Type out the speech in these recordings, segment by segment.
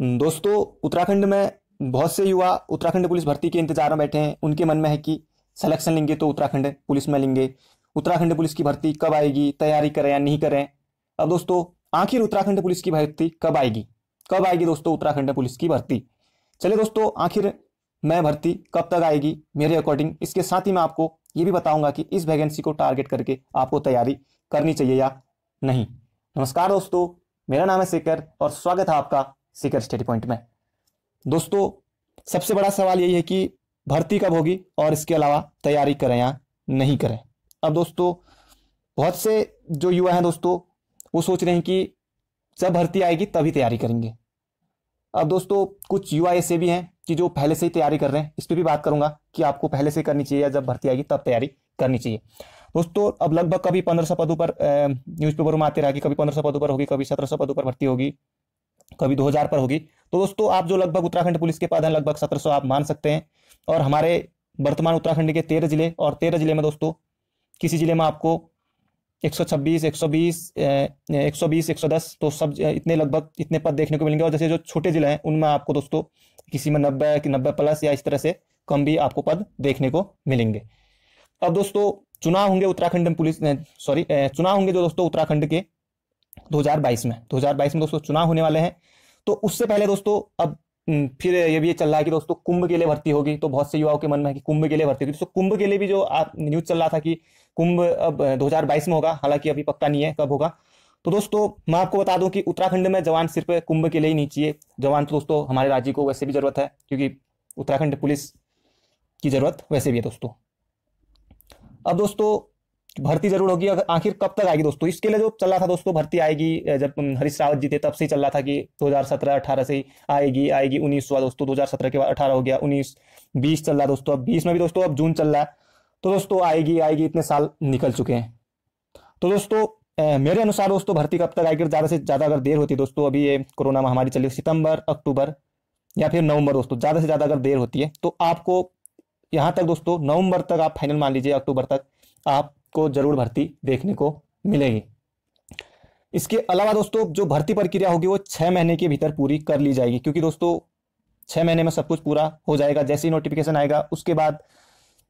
दोस्तों, उत्तराखंड में बहुत से युवा उत्तराखंड पुलिस भर्ती के इंतजार में बैठे हैं। उनके मन में है कि सिलेक्शन लेंगे तो उत्तराखंड पुलिस में लेंगे, उत्तराखंड पुलिस की भर्ती कब आएगी, तैयारी करें या नहीं करें। अब दोस्तों, आखिर उत्तराखंड पुलिस की भर्ती कब आएगी दोस्तों, उत्तराखंड पुलिस की भर्ती। चलिए दोस्तों, आखिर मैं भर्ती कब तक आएगी मेरे अकॉर्डिंग, इसके साथ ही मैं आपको ये भी बताऊंगा कि इस वैकेंसी को टारगेट करके आपको तैयारी करनी चाहिए या नहीं। नमस्कार दोस्तों, मेरा नाम है शेखर और स्वागत है आपका शेखर स्टडी पॉइंट में। दोस्तों, सबसे बड़ा सवाल यही है कि भर्ती कब होगी और इसके अलावा तैयारी करें या नहीं करें। अब दोस्तों, बहुत से जो युवा हैं दोस्तों, वो सोच रहे हैं कि जब भर्ती आएगी तभी तैयारी करेंगे। अब दोस्तों, कुछ युवा ऐसे भी हैं कि जो पहले से ही तैयारी कर रहे हैं। इस पर भी बात करूंगा कि आपको पहले से करनी चाहिए या जब भर्ती आएगी तब तैयारी करनी चाहिए। दोस्तों, अब लगभग कभी 1500 पदों पर न्यूज़पेपर में आते रहा कि कभी 1500 पदों पर होगी, कभी 1700 पदों पर भर्ती होगी, कभी 2000 पर होगी। तो दोस्तों, आप जो लगभग उत्तराखंड पुलिस के पद हैं लगभग 1700 आप मान सकते हैं। और हमारे वर्तमान उत्तराखंड के 13 जिले, और 13 जिले में दोस्तों किसी जिले में आपको 126, 120, 110 तो सब इतने पद देखने को मिलेंगे। और जैसे जो छोटे जिले हैं उनमें आपको दोस्तों किसी में 90 प्लस या इस तरह से कम भी आपको पद देखने को मिलेंगे। अब दोस्तों, चुनाव होंगे जो दोस्तों उत्तराखंड के 2022 में दोस्तों चुनाव होने वाले हैं। तो उससे पहले दोस्तों, अब फिर ये चल रहा है कि दोस्तों कुंभ के लिए भर्ती होगी। तो बहुत से युवाओं के मन में है कि कुंभ के लिए भर्ती होगी। दोस्तों, कुंभ के लिए भी जो न्यूज चल रहा था कि कुंभ अब 2022 में होगा, हालांकि अभी पक्का नहीं है कब होगा। तो दोस्तों, मैं आपको बता दूं कि उत्तराखंड में जवान सिर्फ कुंभ के लिए ही नहीं चाहिए। जवान तो दोस्तों हमारे राज्य को वैसे भी जरूरत है, क्योंकि उत्तराखंड पुलिस की जरूरत वैसे भी है दोस्तों। अब दोस्तों, भर्ती जरूर होगी, अगर आखिर कब तक आएगी दोस्तों, इसके लिए जो चल रहा था दोस्तों भर्ती आएगी, जब हरीश रावत जी थे तब से ही चल रहा था कि 2017-18 से ही आएगी। 19 हुआ दोस्तों, 2017 के बाद 18 हो गया, 19-20 चल रहा दोस्तों, अब 20 में भी दोस्तों अब जून चल रहा है। तो दोस्तों आएगी, इतने साल निकल चुके हैं। तो दोस्तों मेरे अनुसार दोस्तों भर्ती कब तक आएगी, ज़्यादा से ज़्यादा अगर देर होती है दोस्तों, अभी ये कोरोना महामारी चली, सितंबर, अक्टूबर या फिर नवंबर दोस्तों, ज़्यादा से ज़्यादा अगर देर होती है तो आपको यहाँ तक दोस्तों नवंबर तक आप फाइनल मान लीजिए, अक्टूबर तक आपको जरूर भर्ती देखने को मिलेगी। इसके अलावा दोस्तों जो भर्ती प्रक्रिया होगी वो 6 महीने के भीतर पूरी कर ली जाएगी, क्योंकि दोस्तों 6 महीने में सब कुछ पूरा हो जाएगा। जैसे ही नोटिफिकेशन आएगा उसके बाद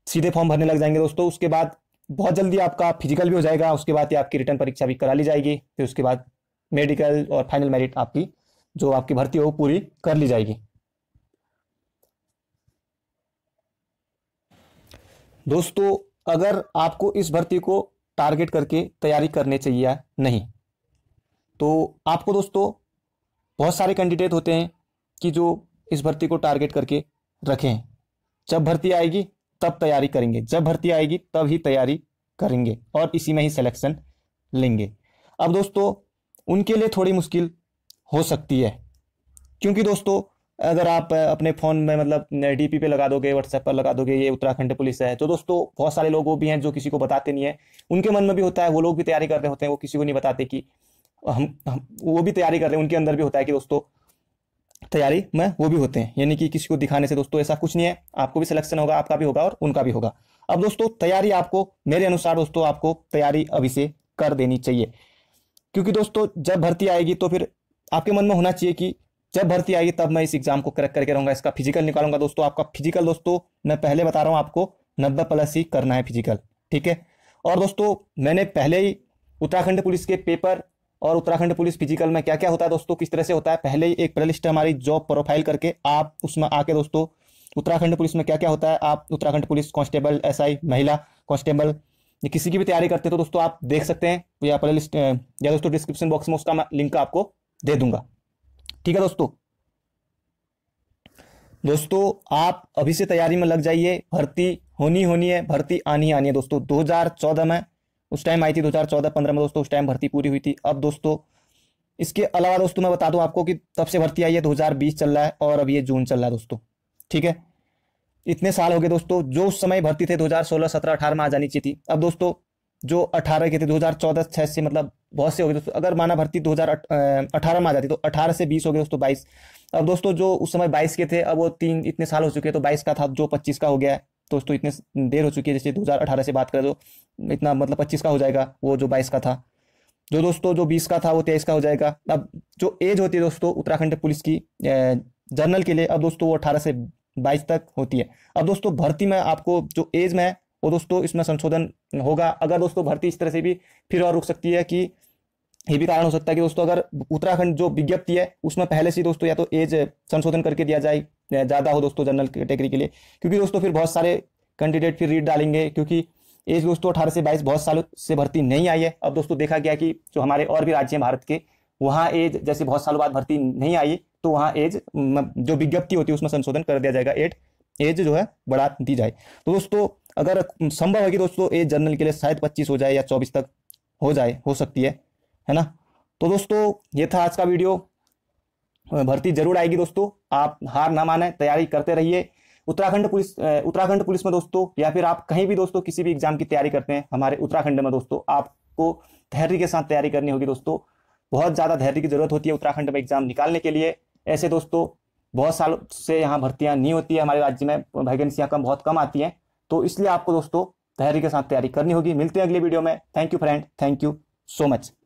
सीधे फॉर्म भरने लग जाएंगे दोस्तों। उसके बाद बहुत जल्दी आपका फिजिकल भी हो जाएगा, उसके बाद ये आपकी रिटर्न परीक्षा भी करा ली जाएगी, फिर उसके बाद मेडिकल और फाइनल मेरिट आपकी जो आपकी भर्ती हो पूरी कर ली जाएगी। दोस्तों, अगर आपको इस भर्ती को टारगेट करके तैयारी करनी चाहिए या नहीं, तो आपको दोस्तों बहुत सारे कैंडिडेट होते हैं कि जो इस भर्ती को टारगेट करके रखे हैं। जब भर्ती आएगी तब तैयारी करेंगे, जब भर्ती आएगी तब ही तैयारी करेंगे और इसी में ही सिलेक्शन लेंगे। अब दोस्तों उनके लिए थोड़ी मुश्किल हो सकती है, क्योंकि दोस्तों अगर आप अपने फ़ोन में मतलब डीपी पे लगा दोगे, व्हाट्सएप पर लगा दोगे ये उत्तराखंड पुलिस है, तो दोस्तों बहुत सारे लोग वो भी हैं जो किसी को बताते नहीं है। उनके मन में भी होता है, वो लोग भी तैयारी कर रहे होते हैं, वो किसी को नहीं बताते कि हम वो भी तैयारी कर रहे हैं। उनके अंदर भी होता है कि दोस्तों तैयारी में वो भी होते हैं, यानी कि किसी को दिखाने से दोस्तों ऐसा कुछ नहीं है। आपको भी सिलेक्शन होगा, आपका भी होगा और उनका भी होगा। अब दोस्तों तैयारी आपको, मेरे अनुसार दोस्तों आपको तैयारी अभी से कर देनी चाहिए, क्योंकि दोस्तों जब भर्ती आएगी तो फिर आपके मन में होना चाहिए कि जब भर्ती आएगी तब मैं इस एग्जाम को क्रैक करके रहूंगा, इसका फिजिकल निकालूंगा। दोस्तों आपका फिजिकल दोस्तों मैं पहले बता रहा हूं आपको 90+ ही करना है फिजिकल, ठीक है। और दोस्तों मैंने पहले ही उत्तराखंड पुलिस के पेपर और उत्तराखंड पुलिस फिजिकल में क्या क्या होता है दोस्तों, किस तरह से होता है, पहले ही एक प्लेलिस्ट हमारी जॉब प्रोफाइल करके आप उसमें आके दोस्तों उत्तराखंड पुलिस में क्या क्या होता है, आप उत्तराखंड पुलिस कांस्टेबल, एसआई, महिला कांस्टेबल किसी की भी तैयारी करते हैं तो दोस्तों आप देख सकते हैं, या प्लेलिस्ट या दोस्तों डिस्क्रिप्शन बॉक्स में उसका लिंक आपको दे दूंगा, ठीक है दोस्तों। आप अभी से तैयारी में लग जाइए, भर्ती होनी है, भर्ती आनी है दोस्तों। 2014 में उस टाइम आई थी, 2014-15 में दोस्तों उस टाइम भर्ती पूरी हुई थी। अब दोस्तों इसके अलावा दोस्तों मैं बता दूं आपको कि तब से भर्ती आई है, 2020 चल रहा है और अब ये जून चल रहा है दोस्तों, ठीक है। इतने साल हो गए दोस्तों, जो उस समय भर्ती थे 2016, 17, 18 में आ जानी चाहिए थी। अब दोस्तों जो 18 के थे 2014-6 से मतलब बहुत से हो गए दोस्तों। अगर माना भर्ती 2018 में आ जाती तो 18 से 20 हो गए दोस्तों, 22। अब दोस्तों जो उस समय 22 के थे, अब वो इतने साल हो चुके हैं तो 22 का था, अब जो 25 का हो गया है दोस्तों, इतने देर हो चुकी है। जैसे 2018 से बात करें तो इतना मतलब 25 का हो जाएगा वो जो 22 का था। जो दोस्तों जो 20 का था वो 23 का हो जाएगा। अब जो एज होती है दोस्तों उत्तराखंड पुलिस की जनरल के लिए, अब दोस्तों वो 18 से 22 तक होती है। अब दोस्तों भर्ती में आपको जो एज में है वो दोस्तों इसमें संशोधन होगा। अगर दोस्तों भर्ती इस तरह से भी फिर और रुक सकती है कि ये भी कारण हो सकता है कि दोस्तों अगर उत्तराखंड जो विज्ञप्ति है उसमें पहले से दोस्तों या तो एज संशोधन करके दिया जाए ज़्यादा हो दोस्तों जनरल कैटेगरी के लिए, क्योंकि दोस्तों फिर बहुत सारे कैंडिडेट फिर रीड डालेंगे, क्योंकि एज दोस्तों 18 से 22 बहुत सालों से भर्ती नहीं आई है। अब दोस्तों देखा गया कि जो हमारे और भी राज्य हैं भारत के, वहाँ एज जैसे बहुत सालों बाद भर्ती नहीं आई तो वहाँ एज जो विज्ञप्ति होती है उसमें संशोधन कर दिया जाएगा, एज जो है बढ़ा दी जाए। तो दोस्तों अगर संभव है कि दोस्तों एज जनरल के लिए शायद 25 हो जाए या 24 तक हो सकती है ना। तो दोस्तों ये था आज का वीडियो। भर्ती जरूर आएगी दोस्तों, आप हार ना माने, तैयारी करते रहिए। उत्तराखंड पुलिस में दोस्तों या फिर आप कहीं भी दोस्तों किसी भी एग्जाम की तैयारी करते हैं हमारे उत्तराखंड में दोस्तों, आपको धैर्य के साथ तैयारी करनी होगी दोस्तों। बहुत ज़्यादा धैर्य की जरूरत होती है उत्तराखंड में एग्जाम निकालने के लिए। ऐसे दोस्तों बहुत सालों से यहाँ भर्तियाँ नहीं होती है, हमारे राज्य में वैकेंसियाँ बहुत कम आती हैं, तो इसलिए आपको दोस्तों धैर्य के साथ तैयारी करनी होगी। मिलते हैं अगले वीडियो में। Thank you friend, thank you so much.